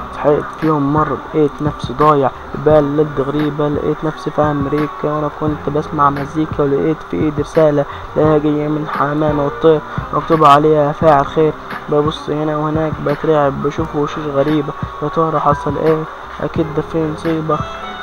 اتحققت فيهم مرة لقيت نفسي ضايع في بلد غريبة، لقيت نفسي في أمريكا وأنا كنت بسمع مزيكا، ولقيت في إيدي رسالة لها جاية من حمامة وطير مكتوب عليها فاعل خير. ببص هنا وهناك بترعب، بشوف وشوش غريبة، يا ترى حصل إيه؟ أكيد ده في مصيبة،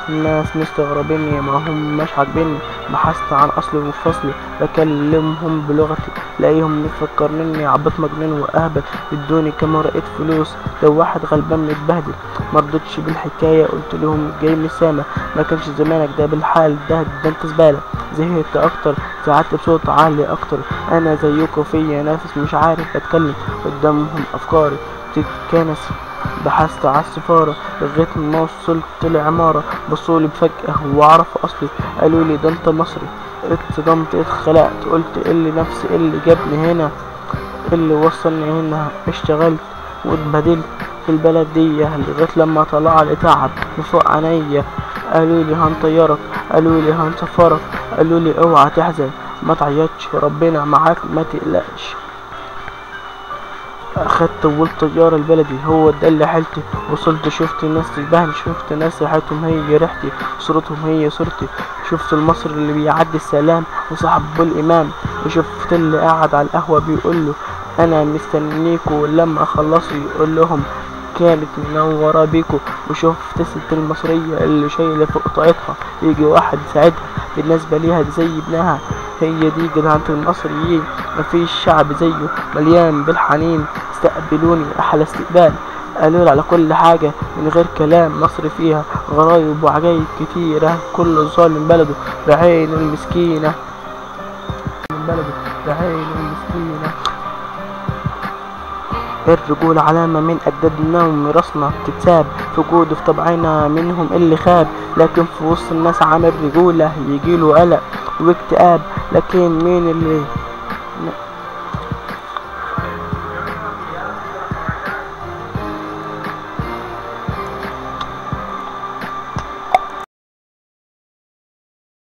الناس مستغربيني ما هم مش عاجبيني. بحثت عن اصلي وفصلي، بكلمهم بلغتي لاقيهم مفكرني عبط مجنون واهبل، ادوني كام ورقة فلوس لو واحد غلبان متبهدل. مرضتش بالحكايه، قلت لهم جاي من السما، ما كانش زمانك ده بالحال ده انت زباله. زهقت اكتر، زعلت بصوت عالي اكتر، انا زيكم فيا نفس مش عارف اتكلم قدامهم، افكاري تتكنس. بحثت على السفارة لغاية ما وصلت العمارة، بصولي بفجأة وعرفوا أصلي، قالولي ده أنت مصري. اتصدمت اتخلقت، قلت اللي نفسي اللي جابني هنا اللي وصلني هنا. اشتغلت واتبدلت في البلد دي لغاية لما طلعلي تعب من فوق عينيا، قالولي هنطيرك، قالولي هنسفرك، قالولي اوعى تحزن ما تعيطش ربنا معاك ما تقلقش. اخدت اول طيارة البلدي، هو ده اللي حلتي. وصلت شفت ناس تشبهني، شفت ناس ريحتهم هي ريحتي، صورتهم هي صورتي، شفت المصري اللي بيعدي السلام وصاحبه الامام، وشفت اللي قاعد على القهوة بيقول له انا مستنيكوا لما اخلصوا يقول لهم كانت منورة بيكوا، وشفت الست المصرية اللي شايلة فوق طاقتها يجي واحد يساعدها، بالنسبة ليها زي ابنها، هي دي جدعانة المصريين مفيش شعب زيه، مليان بالحنين. استقبلوني احلى استقبال، قالولي على كل حاجة من غير كلام، مصر فيها غرايب وعجايب كتيرة، كل ظالم بلده بعين المسكينة من بلده بعين المسكينة. الرجولة علامة من أجدادنا وميراثنا بتتساب، في جود في طبعنا منهم اللي خاب، لكن في وسط الناس عامل رجولة يجيله قلق واكتئاب، لكن مين اللي